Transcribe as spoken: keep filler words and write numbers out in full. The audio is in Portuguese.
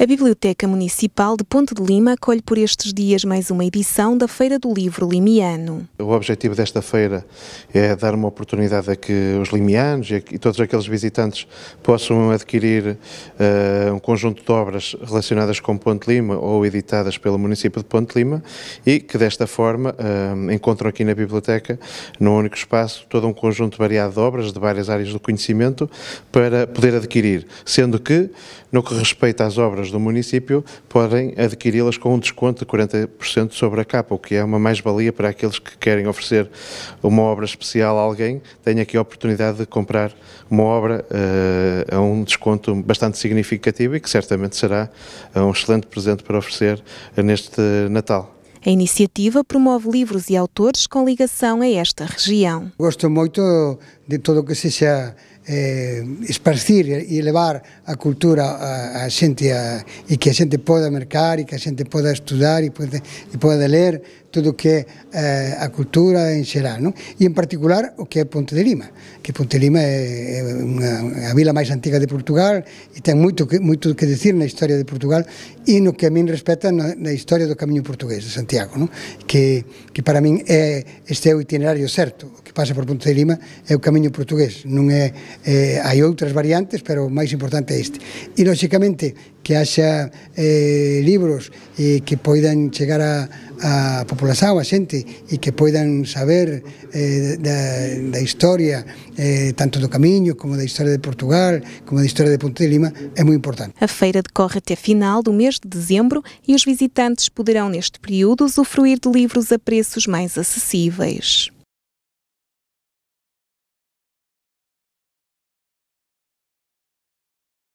A Biblioteca Municipal de Ponte de Lima acolhe por estes dias mais uma edição da Feira do Livro Limiano. O objetivo desta feira é dar uma oportunidade a que os limianos e todos aqueles visitantes possam adquirir uh, um conjunto de obras relacionadas com Ponte de Lima ou editadas pelo município de Ponte de Lima e que desta forma uh, encontram aqui na biblioteca, num único espaço, todo um conjunto variado de obras de várias áreas do conhecimento para poder adquirir, sendo que, no que respeita às obras do município, podem adquiri-las com um desconto de quarenta por cento sobre a capa, o que é uma mais-valia para aqueles que querem oferecer uma obra especial a alguém. Têm aqui a oportunidade de comprar uma obra uh, a um desconto bastante significativo e que certamente será um excelente presente para oferecer neste Natal. A iniciativa promove livros e autores com ligação a esta região. Gosto muito de tudo o que seja eh, esparcir e levar a cultura a, a gente a, e que a gente possa mercar e que a gente possa estudar e possa, e possa ler tudo o que é a cultura em geral, não? E em particular o que é Ponte de Lima, que Ponte de Lima é uma, a vila mais antiga de Portugal e tem muito que, muito que dizer na história de Portugal e no que a mim respeita na, na história do caminho português de Santiago, não? Que, que para mim é, este é o itinerário certo, o que passa por Ponte de Lima é o caminho português, não é, é há outras variantes, mas o mais importante é este. E logicamente que haja eh, livros e que possam chegar a a população, a gente, e que possam saber eh, da, da história, eh, tanto do caminho, como da história de Portugal, como da história de Ponte de Lima, é muito importante. A feira decorre até final do mês de dezembro e os visitantes poderão, neste período, usufruir de livros a preços mais acessíveis.